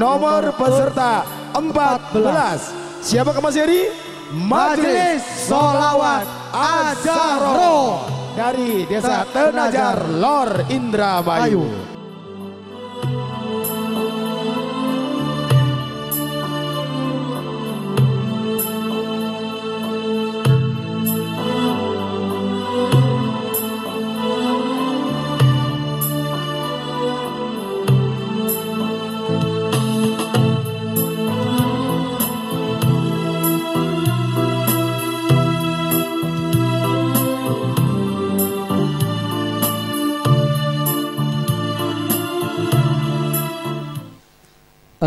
nomor peserta 14. Siapa Mas Heri? Majelis Sholawat Az-Zahro dari Desa Tenajar Lor Indramayu.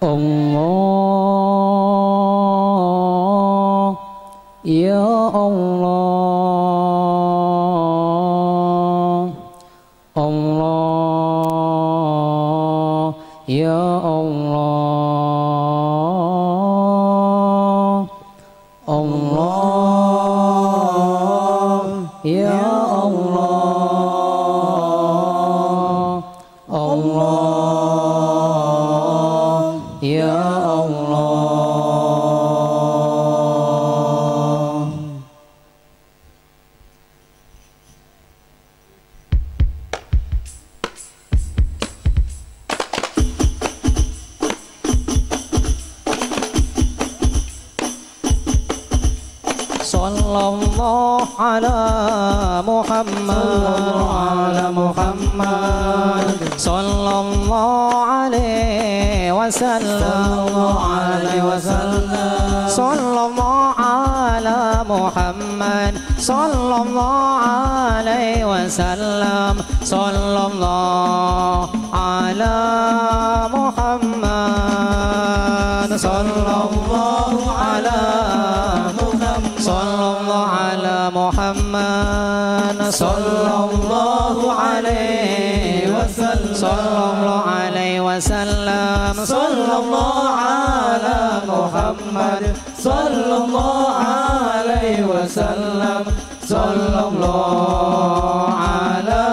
Allah, ya Allah, Allah, ya Allah, Allah, ya Allah, Allah. Ya Allah. Sallallahu ala Muhammad sallallahu alaihi sallallahu alaihi wasallam. Sallallahu ala Muhammad sallallahu alaihi wasallam. Sallallahu ala Muhammad sallallahu ala Muhammad sallallahu ala Muhammad sallallahu alaihi wasallam. Sallallahu alaihi wasallam. Sallallahu ala Muhammad sallallahu alaihi wasallam. Sallallahu ala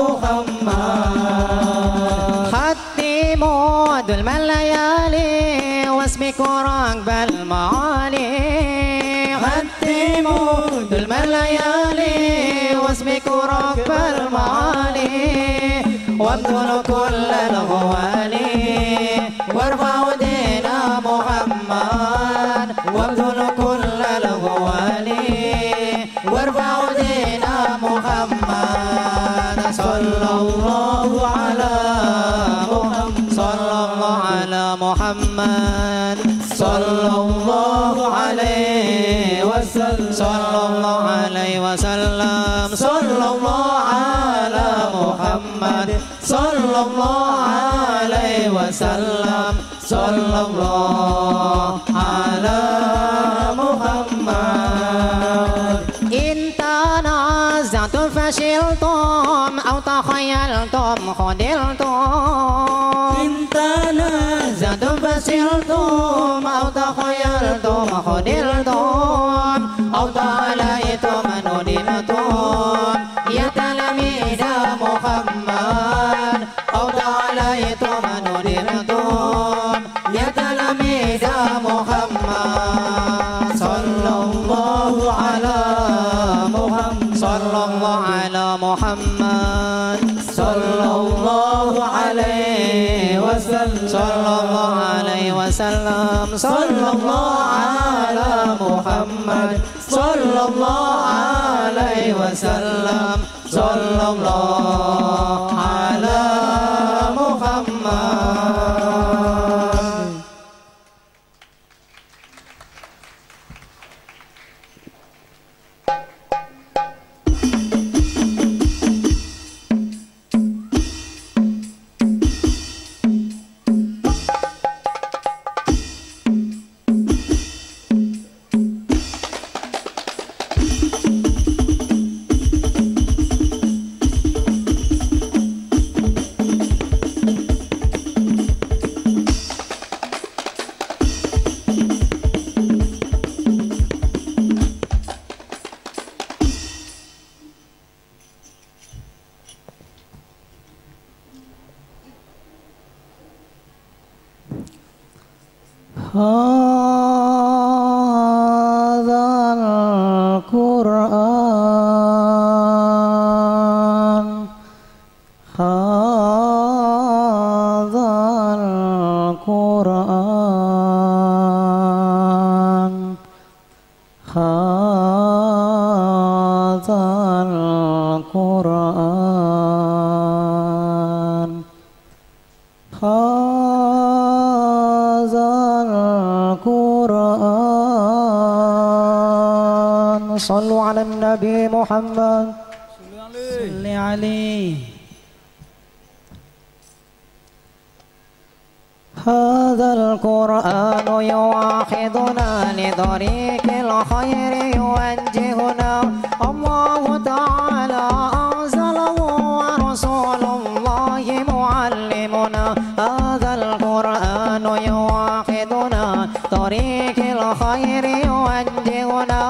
Muhammad. Hati muadul malayali wasmi kurang bal maali. Hati muadul malayali wasmi kurang bal maali. وابتلوا كل الغوالي وارفعوا دين محمد. وابتلوا كل الغوالي وارفعوا دين محمد. صلى الله على محمد صلى الله على محمد صلى الله عليه وسلم. صلى الله عليه وسلم. صلى الله على محمد صلى الله عليه وسلم. صلى الله على محمد. إن تنازعتم فشلتم أو تخيلتم خذلتم. إن تنازعتم فشلتم أو تخيلتم خذلتم أو تعاليتم ندمتم يا تلاميذ محمد. أو تعاليتم ندمتم يا تلاميذ محمد. صلى Muhammad sallallahu alaihi wasallam, sallallahu alaihi wasallam, sallallahu ala Muhammad sallallahu alaihi wasallam, sallallahu ala Muhammad. هذا القرآن هذا القرآن هذا القرآن صلوا على النبي محمد صل عليه. هذا القرآن يوحدنا لطريق الخير يوجهنا الله تعالى أنزله ورسول الله معلمنا. هذا القرآن يوحدنا طريق الخير يوجهنا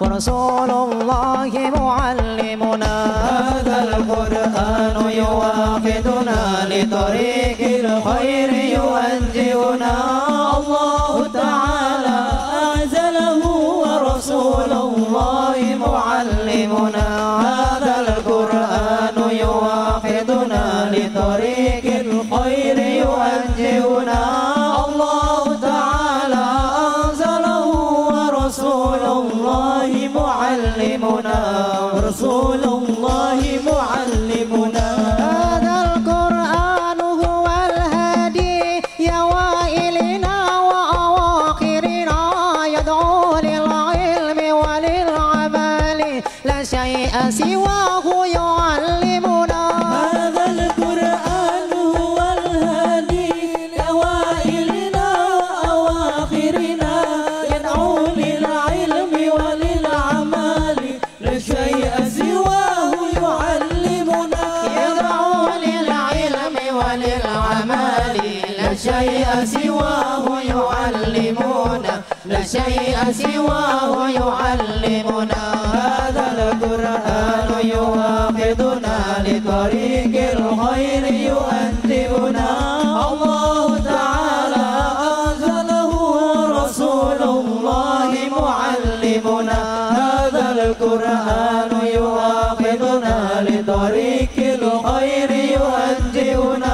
ورسول الله معلمنا. هذا القرآن يوافدنا لطريق الخير يوجهنا الله تعالى أنزله ورسول الله معلمنا. هذا القرآن يوافدنا لطريق الخير يوجهنا رسول الله معلمنا. هذا القرآن هو الهادي يوائلنا وأواخرنا يدعو للعلم وللعمل لا شيء سواه يعلمنا. هذا القرآن هو الهادي يوائلنا وأواخرنا يدعو للعلم وللعمل لا شيء لا شيء سواه يعلمنا، لا شيء سواه يعلمنا. هذا القرآن يوافدنا لطريق الخير يؤدبنا الله تعالى أنزله رسول الله معلمنا. هذا القرآن يوافدنا لطريق الخير يؤدبنا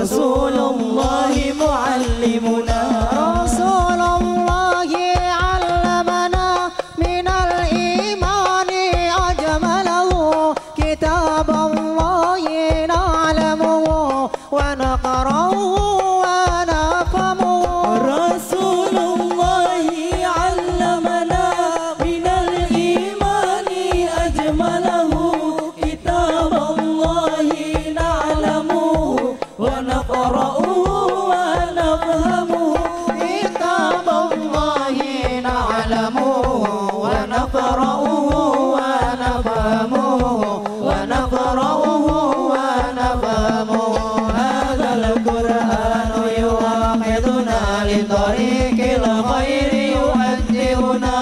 رسول الله معلمنا. رسول الله علمنا من الإيمان أجمله كتاب الله نعلمه ونقرأه ونفهمه. رسول الله علمنا من الإيمان أجمله كتاب الله نعلمه ونقرأه ونفهمه. كتاب الله نعلمه ونقرأه ونفهمه ونقرأه ونفهمه. هذا القرآن يوحدنا لطريق الخير يوجهنا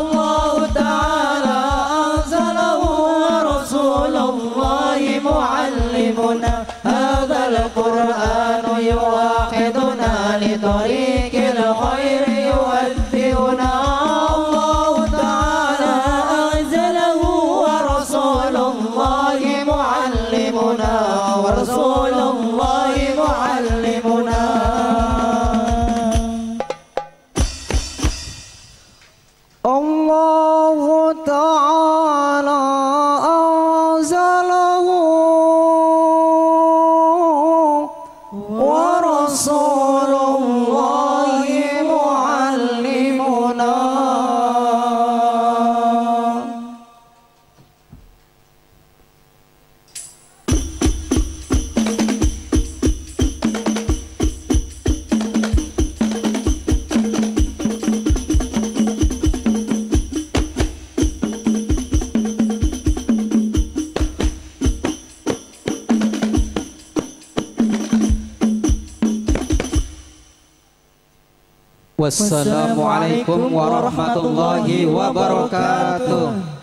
الله تعالى أنزله ورسول الله حبيبنا هذا القرآن يوحدنا لطريق الخير يوفقنا. الله تعالى أنزله ورسول الله معلمنا ورسول الله معلمنا. الله تعالى Wassalamualaikum warahmatullahi wabarakatuh.